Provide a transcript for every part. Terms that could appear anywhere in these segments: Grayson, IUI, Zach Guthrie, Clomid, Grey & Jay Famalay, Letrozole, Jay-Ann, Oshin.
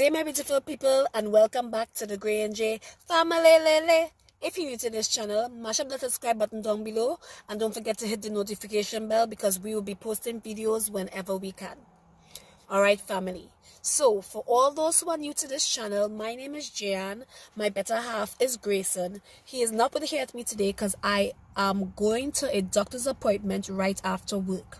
day, my beautiful people, and welcome back to the Gray and Jay family. If you're new to this channel, mash up the subscribe button down below and don't forget to hit the notification bell because we will be posting videos whenever we can. Alright, family. So, for all those who are new to this channel, my name is Jay-Ann. My better half is Grayson. He is not here with me today because I am going to a doctor's appointment right after work.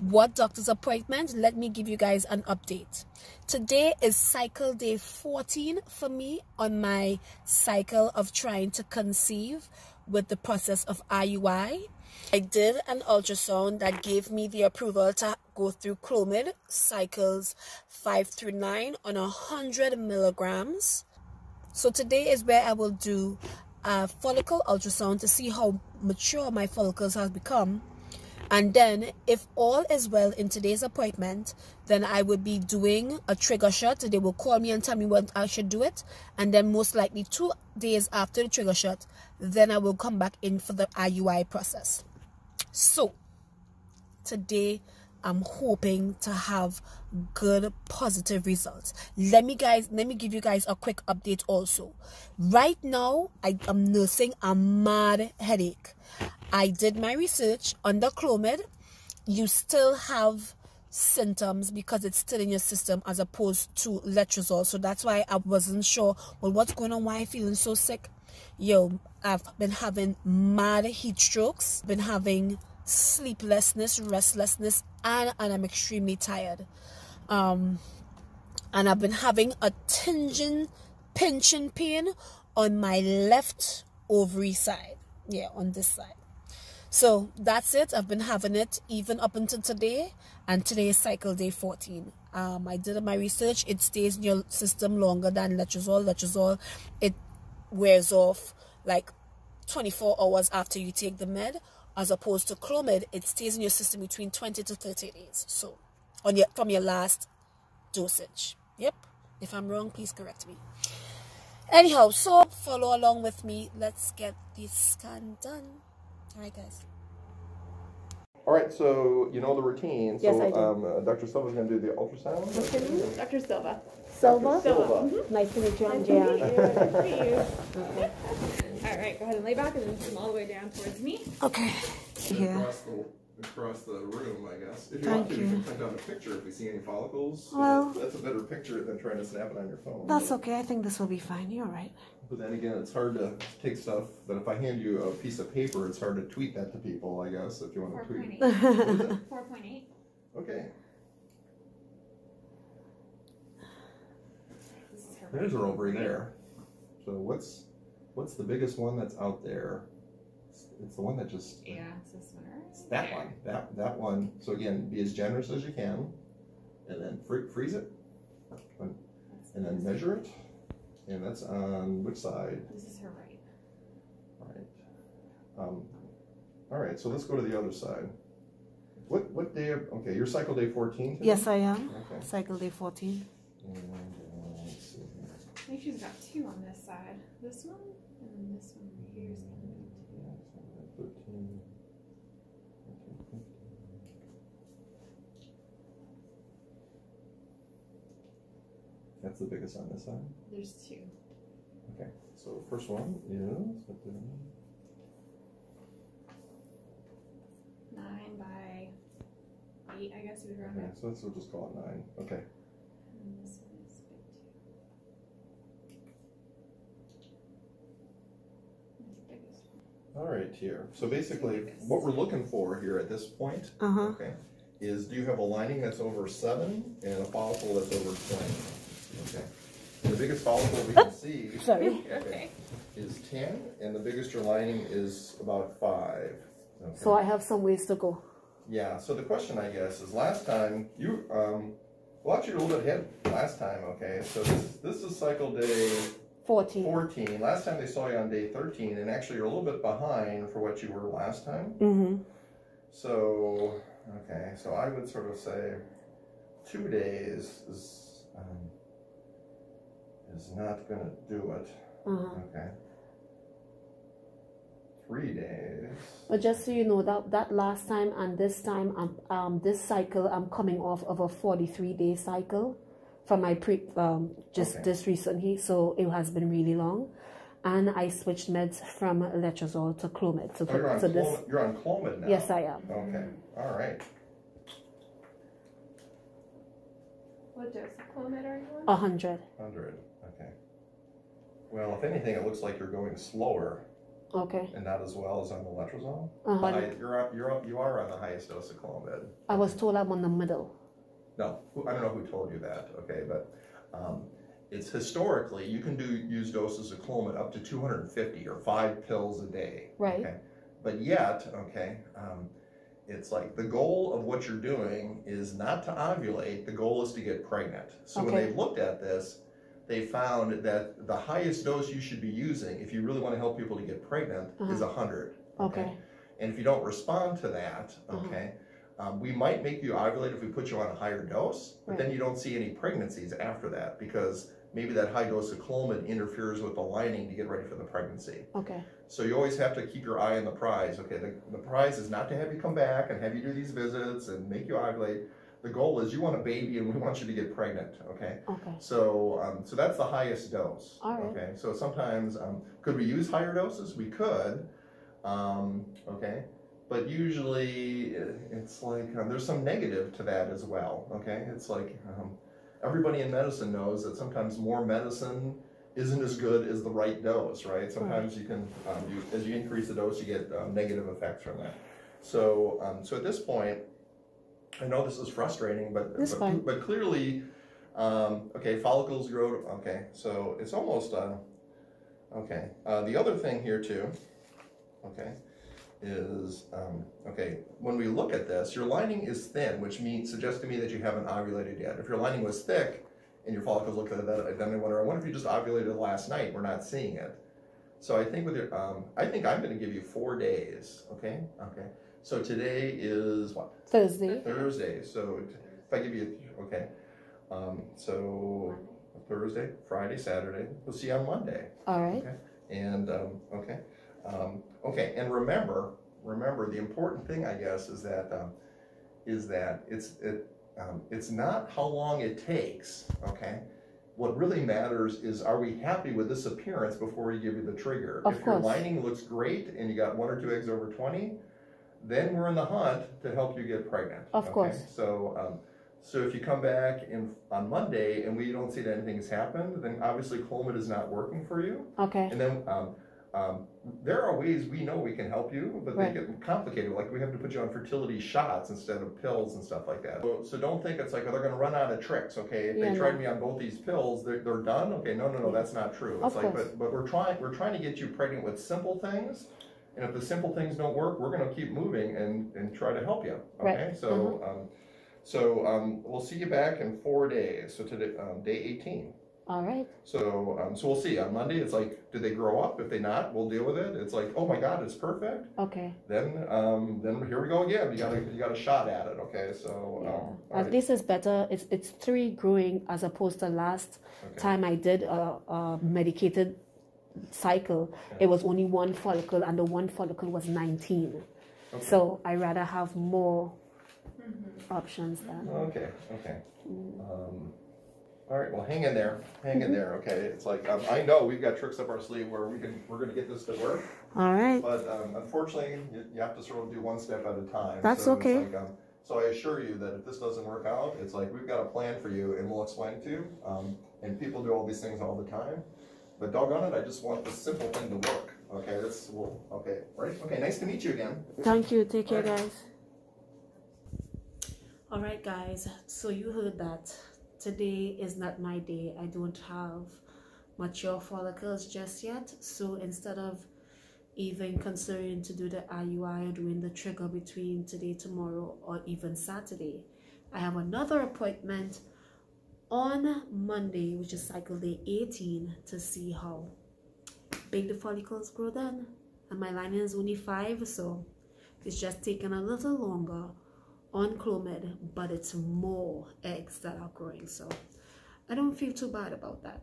What doctor's appointment? Let me give you guys an update. Today is cycle day 14 for me on my cycle of trying to conceive with the process of IUI. I did an ultrasound that gave me the approval to go through Clomid cycles 5 through 9 on 100 milligrams. So today is where I will do a follicle ultrasound to see how mature my follicles have become. And then, if all is well in today's appointment, then I would be doing a trigger shot. They will call me and tell me when I should do it. And then most likely 2 days after the trigger shot, then I will come back in for the IUI process. So, today I'm hoping to have good positive results. Let me give you guys a quick update also. Right now, I am nursing a mad headache. I did my research under Clomid. You still have symptoms because it's still in your system as opposed to Letrozole. So that's why I wasn't sure, well, what's going on? Why am I feeling so sick? Yo, I've been having mad heat strokes, been having sleeplessness, restlessness, and I'm extremely tired. And I've been having a tinging, pinching pain on my left ovary side. Yeah, on this side. So that's it. I've been having it even up until today, and today is cycle day 14. I did my research. It stays in your system longer than Letrozole. Letrozole, it wears off like 24 hours after you take the med, as opposed to Clomid, it stays in your system between 20 to 30 days. So from your last dosage. Yep. If I'm wrong, please correct me. Anyhow, so follow along with me. Let's get this scan done. All right, guys. All right, so you know the routine. So, yes, I do. Dr. Silva's going to do the ultrasound. What's your name? Dr. Silva. Silva? Silva. Mm-hmm. Nice to meet you. Nice to meet you. Nice to meet you. All right, go ahead and lay back and then come all the way down towards me. Okay. Yeah. Across the room, I guess. If you want to, you can print out a picture if we see any follicles. Well, that's a better picture than trying to snap it on your phone. That's okay. I think this will be fine. You're right. But then again, it's hard to take stuff. But if I hand you a piece of paper, it's hard to tweet that to people, I guess, if you want to tweet. 4.8. 4.8. Okay. There's her over there. So what's the biggest one that's out there? It's the one that just... Yeah, it's this one. It's that one. That one. So again, be as generous as you can. And then freeze it. And then measure it. And that's on which side? This is her right. Right. All right, so let's go to the other side. What day... Okay, you're cycle day 14 today? Yes, I am. Okay. Cycle day 14. And, let's see here. I think she's got two on this side. This one, and then this one right here is going to be... 13, 15. That's the biggest on this side? There's two. Okay, so first one is 9 by 8, I guess we were on that. So let's just call it 9. Okay. And this one is 52. All right, here. So basically, what we're looking for here at this point, okay, is do you have a lining that's over 7 and a follicle that's over 20? Okay. And the biggest follicle we can see is 10, and the biggest your lining is about 5. Okay. So I have some ways to go. Yeah. So the question, I guess, is last time you well, you're a little bit ahead last time. Okay. So this is cycle day 14. 14. Last time they saw you on day 13, and actually you're a little bit behind for what you were last time. Mm-hmm. So, okay, so I would sort of say 2 days is not going to do it. Okay. 3 days. But just so you know, that last time and this time, this cycle, I'm coming off of a 43-day cycle. from my just recently, so it has been really long. And I switched meds from Letrozole to Clomid. So, you're on Clomid now? Yes, I am. Okay, all right. What dose of Clomid are you on? 100. 100, okay. Well, if anything, it looks like you're going slower. Okay. And not as well as on the Letrozole? You are on the highest dose of Clomid. I was told I'm on the middle. No, I don't know who told you that, okay, but... it's historically, you can use doses of Clomid up to 250 or 5 pills a day. Right. Okay? But yet, okay, it's like the goal of what you're doing is not to ovulate. The goal is to get pregnant. So okay. When they looked at this, they found that the highest dose you should be using, if you really want to help people to get pregnant, is 100. Okay? Okay. And if you don't respond to that, okay, we might make you ovulate if we put you on a higher dose, but then you don't see any pregnancies after that because maybe that high dose of Clomid interferes with the lining to get ready for the pregnancy. Okay. So you always have to keep your eye on the prize. Okay, the prize is not to have you come back and have you do these visits and make you ovulate. The goal is you want a baby and we want you to get pregnant, okay? Okay. So, so that's the highest dose. All right. Okay, so sometimes, could we use higher doses? We could, okay? But usually, it's like, there's some negative to that as well, okay? It's like, everybody in medicine knows that sometimes more medicine isn't as good as the right dose, right? Sometimes you can, as you increase the dose, you get negative effects from that. So, so at this point, I know this is frustrating, but clearly, okay, follicles grow, okay, so it's almost, okay. The other thing here too, okay, is, okay, when we look at this, your lining is thin, which suggests to me that you haven't ovulated yet. If your lining was thick and your follicles look at that, then I wonder if you just ovulated last night, we're not seeing it. So I think with your, I think I'm gonna give you 4 days, okay? Okay, so today is what? Thursday. Thursday, so if I give you, okay, so Thursday, Friday, Saturday, we'll see you on Monday. All right. Okay? And, okay. Okay, and remember the important thing, I guess, is that it's not how long it takes, okay? What really matters is, are we happy with this appearance before we give you the trigger? Of course. If your lining looks great and you got 1 or 2 eggs over 20, then we're in the hunt to help you get pregnant. Of course. So, so if you come back on Monday and we don't see that anything's happened, then obviously Clomid is not working for you. Okay. And then, there are ways we know we can help you, but they get complicated. Like we have to put you on fertility shots instead of pills and stuff like that. So don't think it's like, oh, they're going to run out of tricks, okay? If they tried me on both these pills, they're done? Okay, no, that's not true. It's like, but we're trying to get you pregnant with simple things, and if the simple things don't work, we're going to keep moving and try to help you, okay? Right. So, we'll see you back in 4 days. So today, day 18. All right. So, so we'll see on Monday. It's like, do they grow up? If they not, we'll deal with it. It's like, oh my God, it's perfect. Okay. Then here we go again. You got a shot at it. Okay. So. Yeah. At least it's better. It's 3 growing as opposed to last time I did a medicated cycle. Okay. It was only 1 follicle, and the 1 follicle was 19. Okay. So I rather have more options then. Okay. Okay. All right, well, hang in there, okay? It's like, I know we've got tricks up our sleeve where we're going to get this to work. All right. But unfortunately, you have to sort of do 1 step at a time. That's okay. Like, so I assure you that if this doesn't work out, it's like we've got a plan for you and we'll explain it to you. And people do all these things all the time. But doggone it, I just want this simple thing to work. Okay, that's, well, okay, right? Okay, nice to meet you again. Thank you. Take care, guys. All right, guys, so you heard that. Today is not my day. I don't have mature follicles just yet. So instead of even considering to do the IUI or doing the trigger between today, tomorrow, or even Saturday, I have another appointment on Monday, which is cycle day 18, to see how big the follicles grow then. And my lining is only 5, so it's just taking a little longer on Clomid, but it's more eggs that are growing, so I don't feel too bad about that.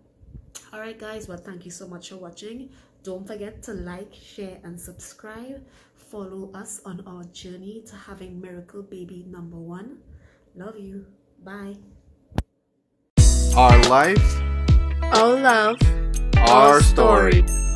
All right, guys, well, thank you so much for watching. Don't forget to like, share, and subscribe. Follow us on our journey to having miracle baby number 1. Love you. Bye. Our life, our love, our story.